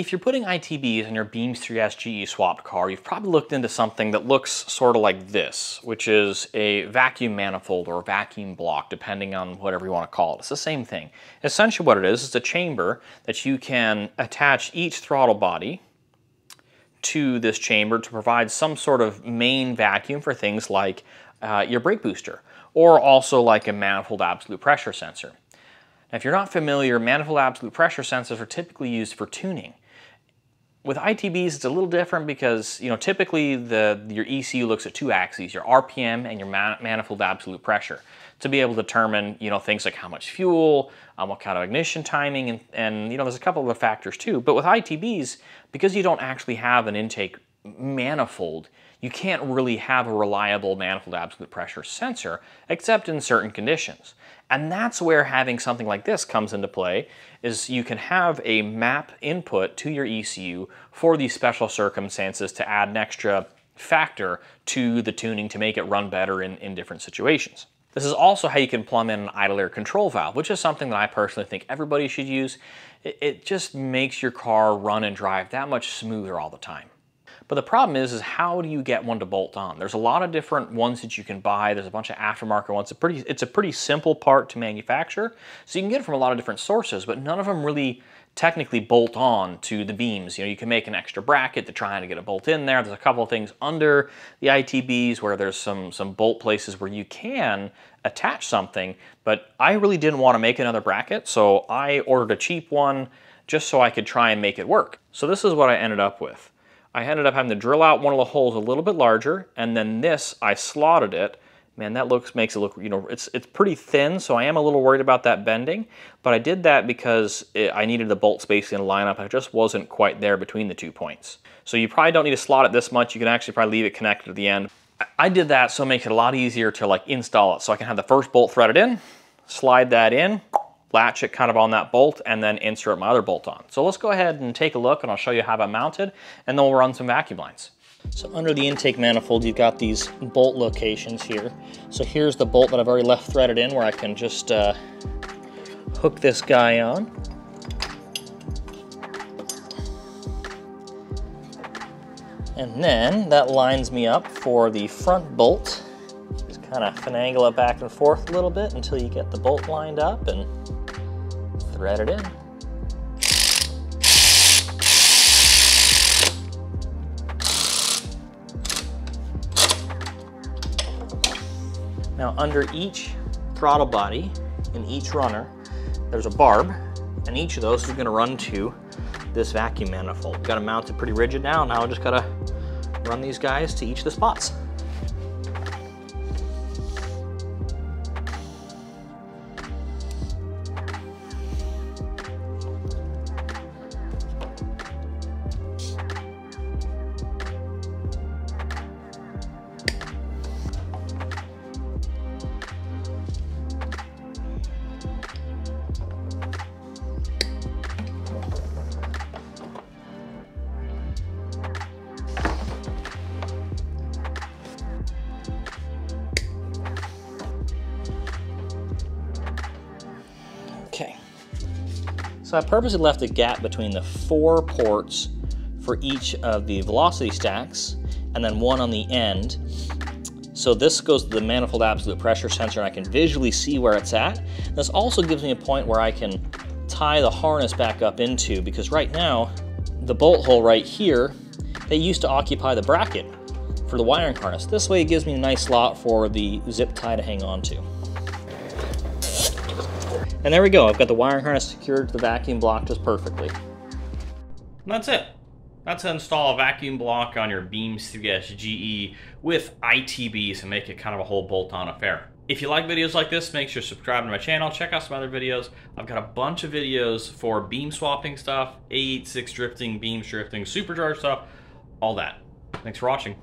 If you're putting ITBs on your Beams 3S GE swapped car, you've probably looked into something that looks sort of like this, which is a vacuum manifold or vacuum block, depending on whatever you want to call it. It's the same thing. Essentially what it is, it's a chamber that you can attach each throttle body to this chamber to provide some sort of main vacuum for things like your brake booster, or also like a manifold absolute pressure sensor. Now, if you're not familiar, manifold absolute pressure sensors are typically used for tuning. With ITBs, it's a little different because, you know, typically your ECU looks at two axes, your RPM and your manifold absolute pressure, to be able to determine, you know, things like how much fuel, what kind of ignition timing, and you know, there's a couple other factors too. But with ITBs, because you don't actually have an intake manifold, you can't really have a reliable manifold absolute pressure sensor except in certain conditions. And that's where having something like this comes into play, is you can have a MAP input to your ECU for these special circumstances to add an extra factor to the tuning to make it run better in different situations. This is also how you can plumb in an idle air control valve, which is something that I personally think everybody should use. It just makes your car run and drive that much smoother all the time. But the problem is how do you get one to bolt on? There's a lot of different ones that you can buy. There's a bunch of aftermarket ones. It's a pretty simple part to manufacture. So you can get it from a lot of different sources, but none of them really technically bolt on to the beams. You know, you can make an extra bracket to try and get a bolt in there. There's a couple of things under the ITBs where there's some bolt places where you can attach something, but I really didn't want to make another bracket. So I ordered a cheap one just so I could try and make it work. So this is what I ended up with. I ended up having to drill out one of the holes a little bit larger, and then this, I slotted it. Man, that makes it look, you know, it's pretty thin, so I am a little worried about that bending, but I did that because I needed the bolt spacing to line up. I just wasn't quite there between the two points. So you probably don't need to slot it this much. You can actually probably leave it connected to the end. I did that so it makes it a lot easier to like install it. So I can have the first bolt threaded in, slide that in, latch it kind of on that bolt, and then insert my other bolt on. So let's go ahead and take a look, and I'll show you how I mounted, and then we'll run some vacuum lines. So under the intake manifold, you've got these bolt locations here. So here's the bolt that I've already left threaded in, where I can just hook this guy on. And then that lines me up for the front bolt. Just kind of finagle it back and forth a little bit until you get the bolt lined up, and thread it in. Now under each throttle body in each runner, there's a barb, and each of those is going to run to this vacuum manifold. We've got to mount it pretty rigid now. Now I just got to run these guys to each of the spots. So I purposely left a gap between the four ports for each of the velocity stacks, and then one on the end. So this goes to the manifold absolute pressure sensor, and I can visually see where it's at. This also gives me a point where I can tie the harness back up into, because right now, the bolt hole right here, they used to occupy the bracket for the wiring harness. This way it gives me a nice slot for the zip tie to hang on to. And there we go, I've got the wiring harness secured to the vacuum block just perfectly. And that's it. That's how to install a vacuum block on your Beams 3S GE with ITBs and make it kind of a whole bolt-on affair. If you like videos like this, make sure to subscribe to my channel, check out some other videos. I've got a bunch of videos for beam swapping stuff, AE86 drifting, beam drifting, supercharged stuff, all that. Thanks for watching.